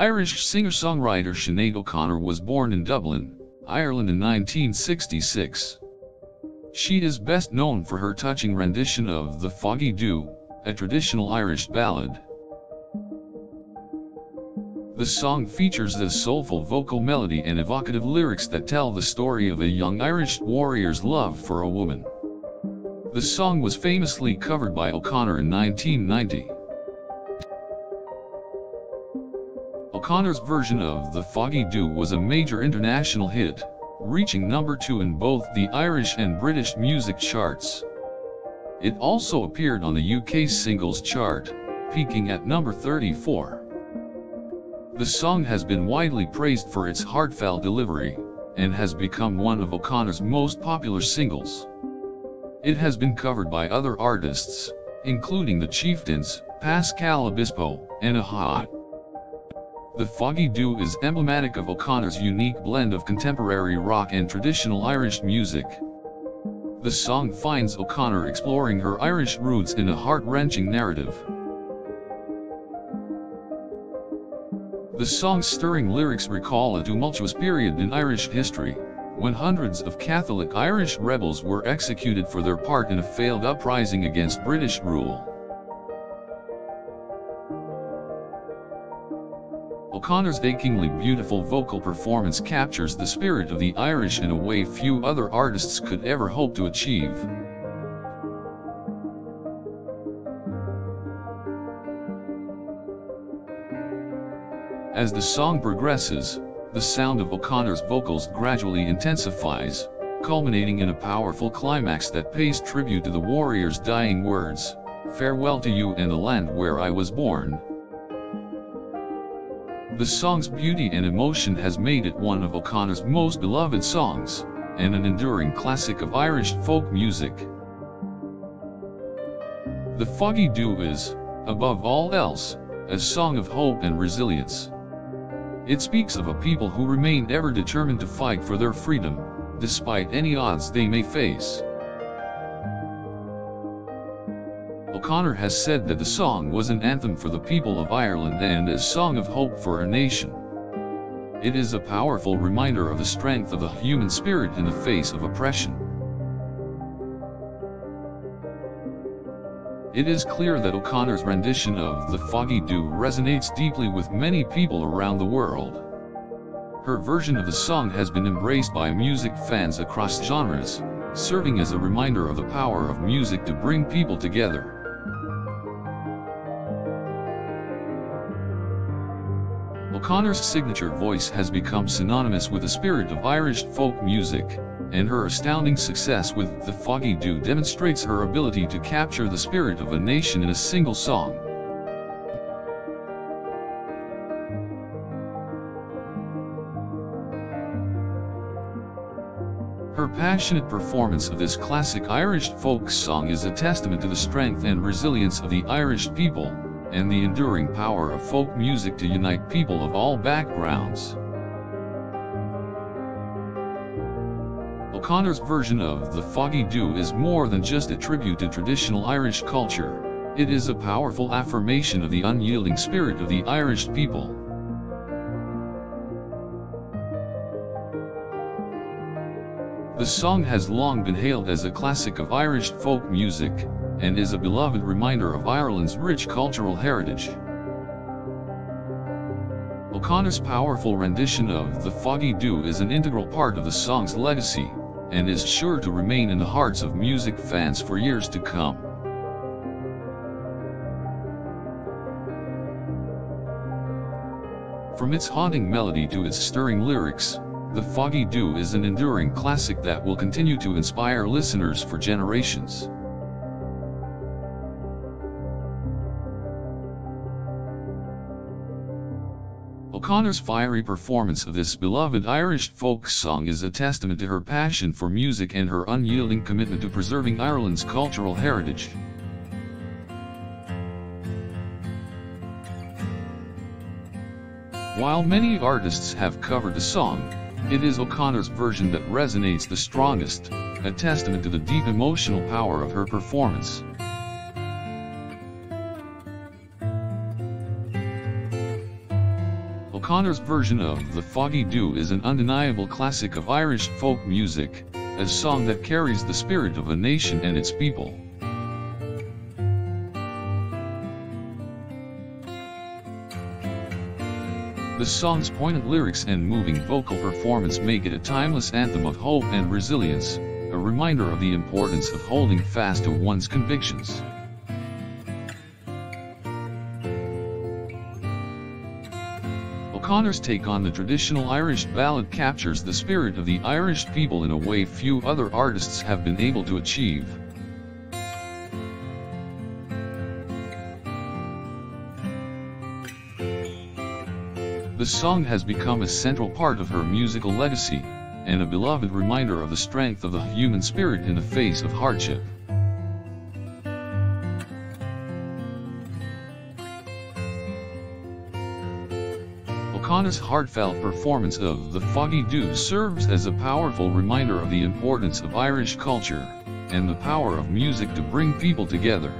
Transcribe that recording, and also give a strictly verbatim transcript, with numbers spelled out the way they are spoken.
Irish singer-songwriter Sinead O'Connor was born in Dublin, Ireland in nineteen sixty-six. She is best known for her touching rendition of the Foggy Dew, a traditional Irish ballad. The song features a soulful vocal melody and evocative lyrics that tell the story of a young Irish warrior's love for a woman. The song was famously covered by O'Connor in nineteen ninety. O'Connor's version of The Foggy Dew was a major international hit, reaching number two in both the Irish and British music charts. It also appeared on the U K singles chart, peaking at number thirty-four. The song has been widely praised for its heartfelt delivery, and has become one of O'Connor's most popular singles. It has been covered by other artists, including The Chieftains, Pascal Obispo, and Aha. The Foggy Dew is emblematic of O'Connor's unique blend of contemporary rock and traditional Irish music. The song finds O'Connor exploring her Irish roots in a heart-wrenching narrative. The song's stirring lyrics recall a tumultuous period in Irish history, when hundreds of Catholic Irish rebels were executed for their part in a failed uprising against British rule. O'Connor's achingly beautiful vocal performance captures the spirit of the Irish in a way few other artists could ever hope to achieve. As the song progresses, the sound of O'Connor's vocals gradually intensifies, culminating in a powerful climax that pays tribute to the warrior's dying words, "Farewell to you and the land where I was born." The song's beauty and emotion has made it one of O'Connor's most beloved songs, and an enduring classic of Irish folk music. The Foggy Dew is, above all else, a song of hope and resilience. It speaks of a people who remain ever determined to fight for their freedom, despite any odds they may face. O'Connor has said that the song was an anthem for the people of Ireland and a song of hope for our nation. It is a powerful reminder of the strength of the human spirit in the face of oppression. It is clear that O'Connor's rendition of The Foggy Dew resonates deeply with many people around the world. Her version of the song has been embraced by music fans across genres, serving as a reminder of the power of music to bring people together. O'Connor's signature voice has become synonymous with the spirit of Irish folk music, and her astounding success with The Foggy Dew demonstrates her ability to capture the spirit of a nation in a single song. Her passionate performance of this classic Irish folk song is a testament to the strength and resilience of the Irish people, and the enduring power of folk music to unite people of all backgrounds. O'Connor's version of The Foggy Dew is more than just a tribute to traditional Irish culture, it is a powerful affirmation of the unyielding spirit of the Irish people. The song has long been hailed as a classic of Irish folk music, and is a beloved reminder of Ireland's rich cultural heritage. O'Connor's powerful rendition of The Foggy Dew is an integral part of the song's legacy, and is sure to remain in the hearts of music fans for years to come. From its haunting melody to its stirring lyrics, The Foggy Dew is an enduring classic that will continue to inspire listeners for generations. O'Connor's fiery performance of this beloved Irish folk song is a testament to her passion for music and her unyielding commitment to preserving Ireland's cultural heritage. While many artists have covered the song, it is O'Connor's version that resonates the strongest, a testament to the deep emotional power of her performance. O'Connor's version of The Foggy Dew is an undeniable classic of Irish folk music, a song that carries the spirit of a nation and its people. The song's poignant lyrics and moving vocal performance make it a timeless anthem of hope and resilience, a reminder of the importance of holding fast to one's convictions. O'Connor's take on the traditional Irish ballad captures the spirit of the Irish people in a way few other artists have been able to achieve. The song has become a central part of her musical legacy, and a beloved reminder of the strength of the human spirit in the face of hardship. O'Connor's heartfelt performance of The Foggy Dew serves as a powerful reminder of the importance of Irish culture, and the power of music to bring people together.